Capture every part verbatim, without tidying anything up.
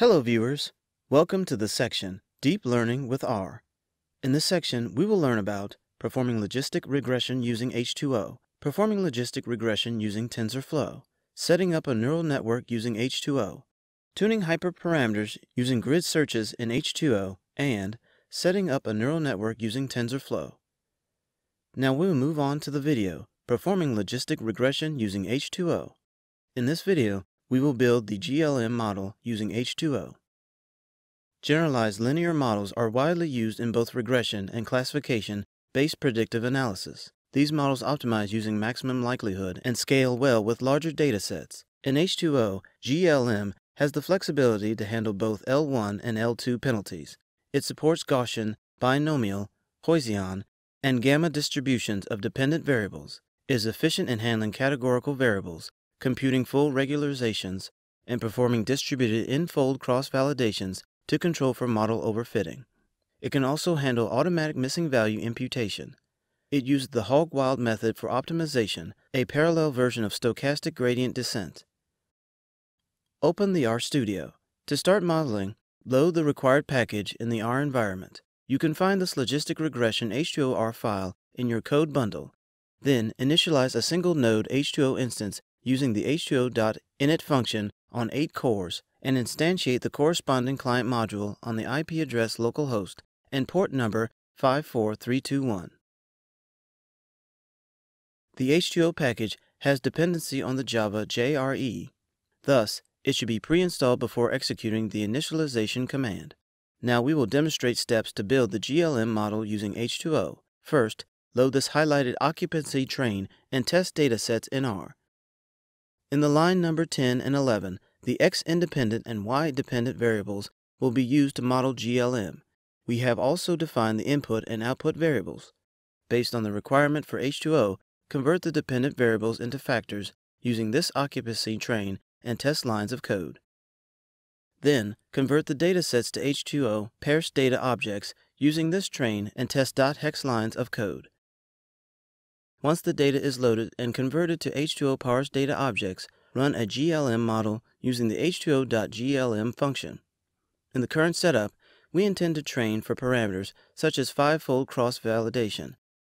Hello viewers, welcome to the section Deep Learning with R. In this section, we will learn about performing logistic regression using H two O, performing logistic regression using TensorFlow, setting up a neural network using H two O, tuning hyperparameters using grid searches in H two O, and setting up a neural network using TensorFlow. Now we will move on to the video, performing logistic regression using H two O. In this video, we will build the G L M model using H two O. Generalized linear models are widely used in both regression and classification-based predictive analysis. These models optimize using maximum likelihood and scale well with larger datasets. In H two O, G L M has the flexibility to handle both L one and L two penalties. It supports Gaussian, binomial, Poisson, and gamma distributions of dependent variables, is efficient in handling categorical variables, computing full regularizations, and performing distributed n-fold cross-validations to control for model overfitting. It can also handle automatic missing value imputation. It used the Hogwild method for optimization, a parallel version of stochastic gradient descent. Open the RStudio. To start modeling, load the required package in the R environment. You can find this logistic regression H two O R file in your code bundle. Then, initialize a single node H two O instance using the H two O dot init function on eight cores and instantiate the corresponding client module on the I P address localhost and port number five four three two one. The H two O package has dependency on the Java J R E, thus it should be pre-installed before executing the initialization command. Now we will demonstrate steps to build the G L M model using H two O. First, load this highlighted occupancy train and test datasets in R. In the line number ten and eleven, the x-independent and y-dependent variables will be used to model G L M. We have also defined the input and output variables. Based on the requirement for H two O, convert the dependent variables into factors using this occupancy train and test lines of code. Then, convert the datasets to H two O parse data objects using this train and test .hex lines of code. Once the data is loaded and converted to H two O parse data objects, run a G L M model using the H two O dot G L M function. In the current setup, we intend to train for parameters such as five-fold cross-validation,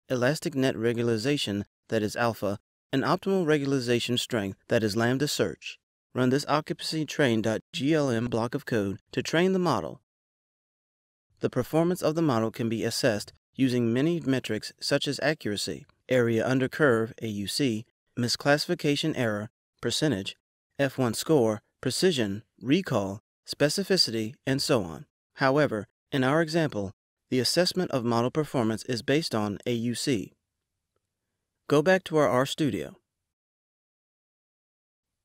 elastic net regularization that is alpha, and optimal regularization strength that is lambda search. Run this occupancy train dot G L M block of code to train the model. The performance of the model can be assessed using many metrics such as accuracy, area under curve, A U C, misclassification error, percentage, F one score, precision, recall, specificity, and so on. However, in our example, the assessment of model performance is based on A U C. Go back to our RStudio.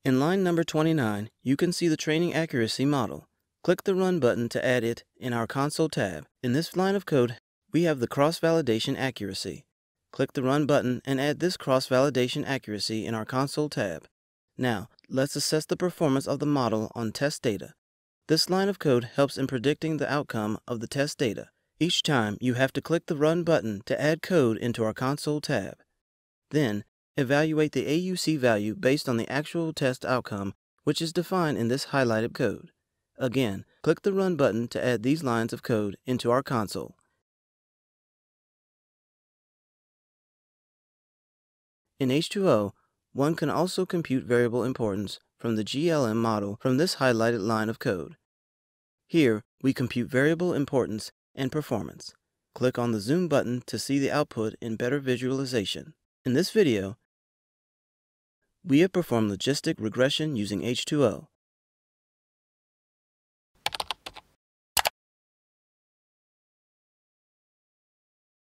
In line number twenty-nine, you can see the training accuracy model. Click the Run button to add it in our console tab. In this line of code, we have the cross-validation accuracy. Click the Run button and add this cross-validation accuracy in our console tab. Now, let's assess the performance of the model on test data. This line of code helps in predicting the outcome of the test data. Each time, you have to click the Run button to add code into our console tab. Then, evaluate the A U C value based on the actual test outcome, which is defined in this highlighted code. Again, click the Run button to add these lines of code into our console. In H two O, one can also compute variable importance from the G L M model from this highlighted line of code. Here, we compute variable importance and performance. Click on the Zoom button to see the output in better visualization. In this video, we have performed logistic regression using H two O.